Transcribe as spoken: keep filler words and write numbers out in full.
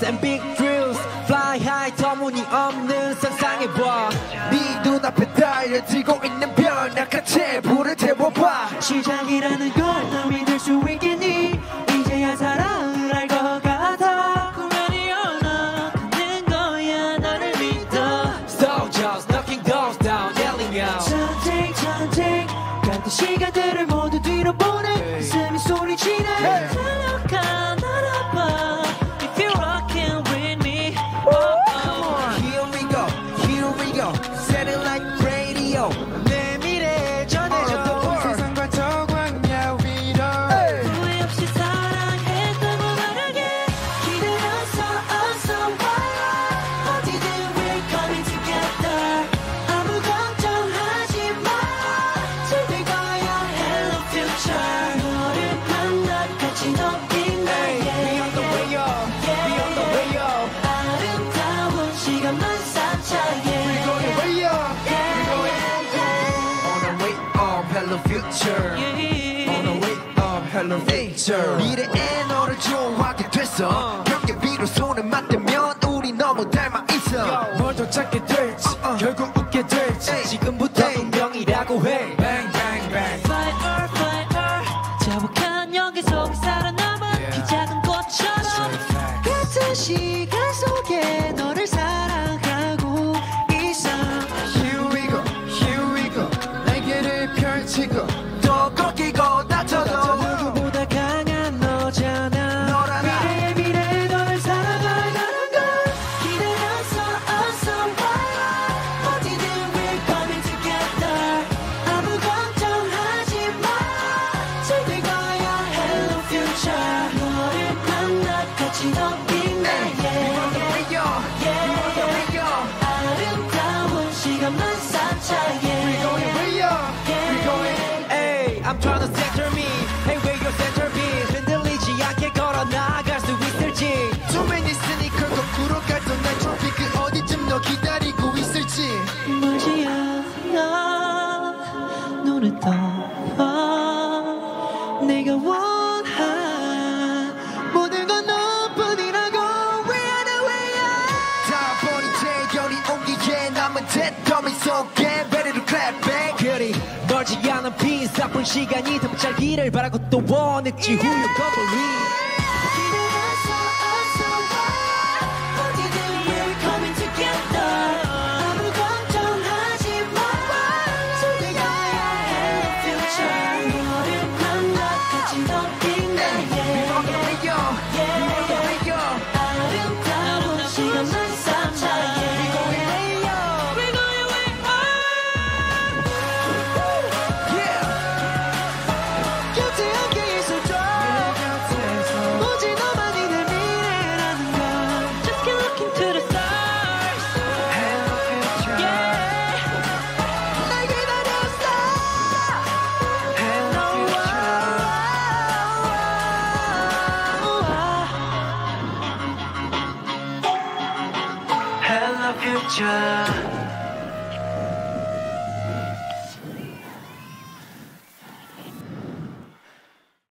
dreams and big dreams Fly high 터무니 없는 상상해 봐 네 눈앞에 달려지고 있는 변화같이 불을 태워봐 시작이라는 걸 더 믿을 수 있겠니 이제야 사랑을 알 것 같아 공연이 올라가는 거야 나를 믿어 So just knocking doors down yelling out 전쟁 전쟁 같은 시간들을 모두 뒤로 보내 가슴이 소리치네 달려가 날아봐 If you're rocking with me oh, oh. Here we go, here we go Set it like radio 내 미래에 전해줘 어두운 세상과 더 광야 위로 후회 없이 사랑했다고 말하게 기대어서 어서 와요 어디든 we're coming together 아무 걱정하지 마 즐길 거야 Hello Future 너를 만나 같이 넘긴 나의 We on the way up, we on the way up 아름다운 시간만 쌓자 We're going way up, we're going On the way up, hello future On the way up, hello future 미래에 너를 좋아하게 됐어 벽에 위로 손을 맞대면 우리 너무 닮아 있어 뭘 더 찾게 될지 결국 웃게 될지 지금부터 운명이라고 해 Bang bang bang Fight or flight or 자욱한 여기 속에 살아남아 키 작은 꽃처럼 같은 시간 속에 너를 사랑하고 있어 Here we go, here we go 날개를 펼치고 또 꺾이고 다쳐도 누구보다 강한 너잖아 너라나 미래의 미래에 너를 사랑한다는 걸 기대어서 어서 와요 어디든 we're coming together 아무 걱정하지 마 즐길 거야 Hello Future 너를 만나 같이 넘긴 나의 아름다운 시간만 쌓자 yeah. Hey, I'm trying to center me. Hey, where your center be? 흔들리지 않게 걸어 나갈 수 있을지. Too many sneaker 거꾸로 가도 날 트로피 그 어디쯤 너 기다리고 있을지. 멀지 않아 눈을 떠봐 내가 원한 모든 건 너뿐이라고 We are the way up 다 버린 재열이 온기에 남은 잿더미 속에 Ready to clap back 그리 멀지 않은 비사쁜 시간이 더 짧기를 바라고 또 원했지 후유 거부리 기대어서 어서 와 어디든 we're coming together 아무 걱정하지 마 즐길 거야 Hello Future 너를 만나 같이 넘긴 나의 We on the way up, we on the way up 아름다운 시간만 쌓자 yeah. We going way up, We're going way up yeah. 곁에 함께 있어줘 오직 너만이 내 미래라는 걸 Just keep looking to the stars Hello Future, yeah 날 기다렸어 Hello Future Hello Future